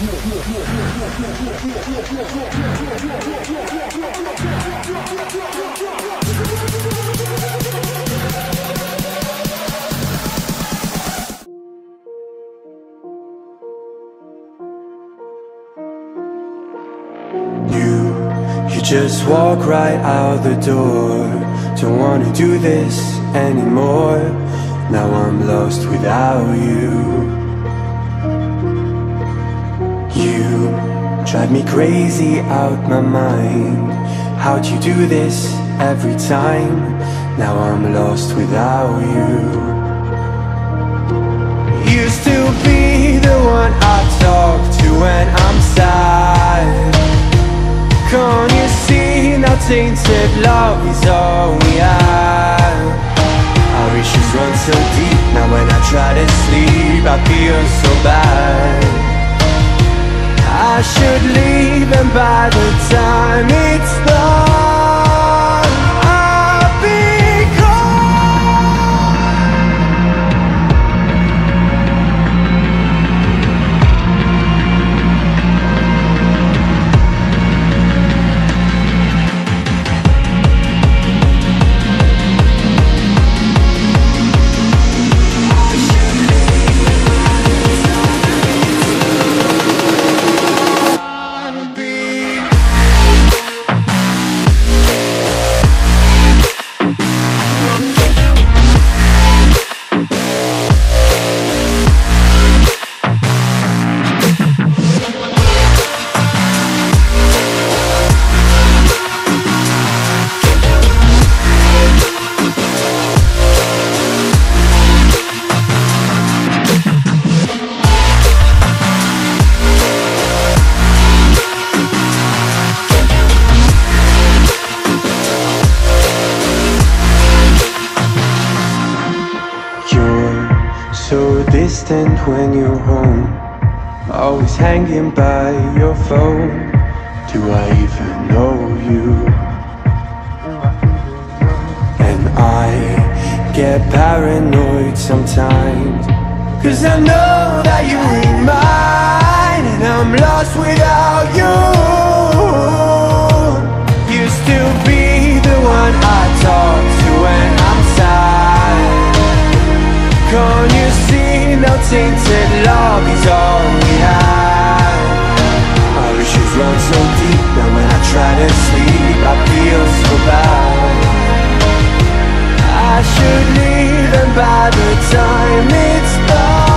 You just walk right out the door. Don't wanna do this anymore. Now I'm lost without you. You drive me crazy out my mind. How'd you do this every time? Now I'm lost without you. Used to be the one I talk to when I'm sad. Can't you see now tainted love is all we have? Our issues run so deep. Now when I try to sleep I feel so bad. I should leave, and by the time it's done I'll be distant when you're home, always hanging by your phone. Do I even know you? And I get paranoid sometimes, cause I know that you ain't mine, and I'm lost without you. Used to be the one I talk to when I'm sad. Can't you see? Now tainted love is all we have. Our issues run so deep. Now when I try to sleep I feel so bad. I should leave, and by the time it's done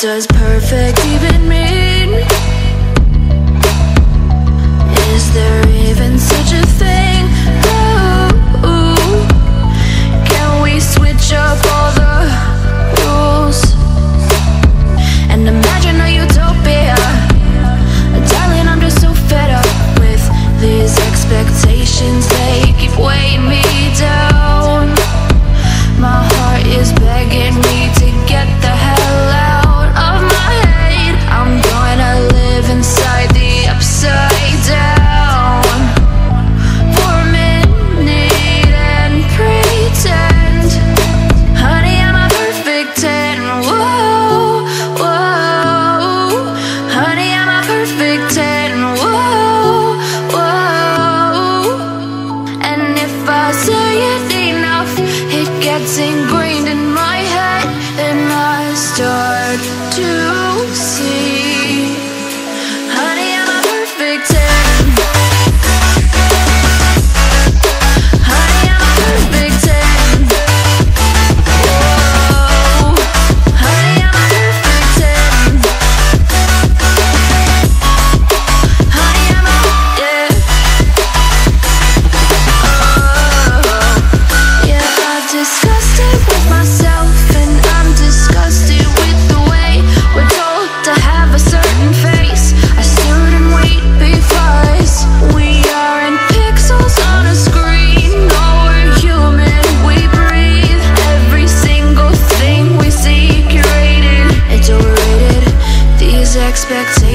does perfect even mean? Is there even such a thing? Ooh, can we switch up all the rules and imagine a utopia? Darling, I'm just so fed up with these expectations. They keep weighing me down. My heart is begging me to get the hell out of my head.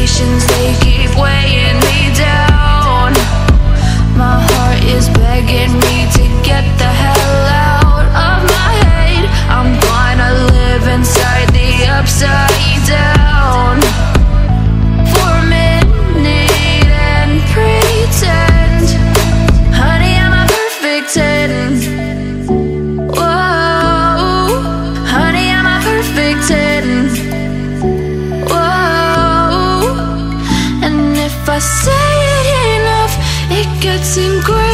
expectations, they keep weighing me down. My heart is begging me to get the hell out of my head. I'm blind, I live inside the upside down. For a minute and pretend, honey, I'm a perfect 10. Whoa, honey, I'm a perfect 10. If I say it enough, it gets ingrained.